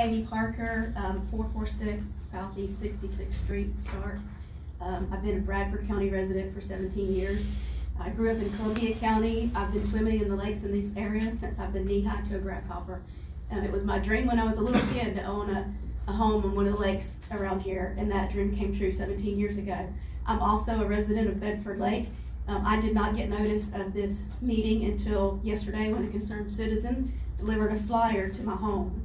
Amy Parker, 446 Southeast 66th Street, Stark. I've been a Bradford County resident for 17 years. I grew up in Columbia County. I've been swimming in the lakes in these areas since I've been knee-high to a grasshopper. It was my dream when I was a little kid to own a home on one of the lakes around here, and that dream came true 17 years ago. I'm also a resident of Bedford Lake. I did not get notice of this meeting until yesterday when a concerned citizen delivered a flyer to my home.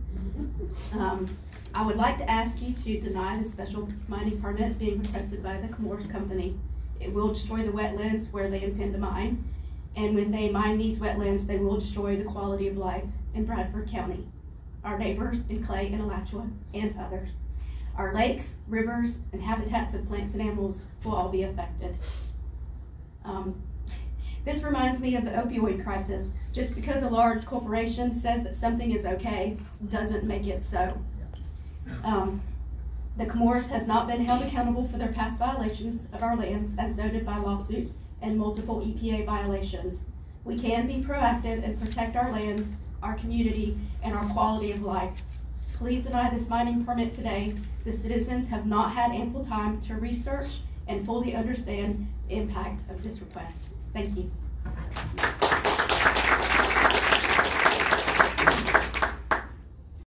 I would like to ask you to deny the special mining permit being requested by the Chemours Company. It will destroy the wetlands where they intend to mine, and when they mine these wetlands, they will destroy the quality of life in Bradford County, our neighbors in Clay and Alachua, and others. Our lakes, rivers, and habitats of plants and animals will all be affected. This reminds me of the opioid crisis. Just because a large corporation says that something is okay doesn't make it so. The Chemours has not been held accountable for their past violations of our lands, as noted by lawsuits and multiple EPA violations. We can be proactive and protect our lands, our community, and our quality of life. Please deny this mining permit today. The citizens have not had ample time to research and fully understand the impact of this request. Thank you.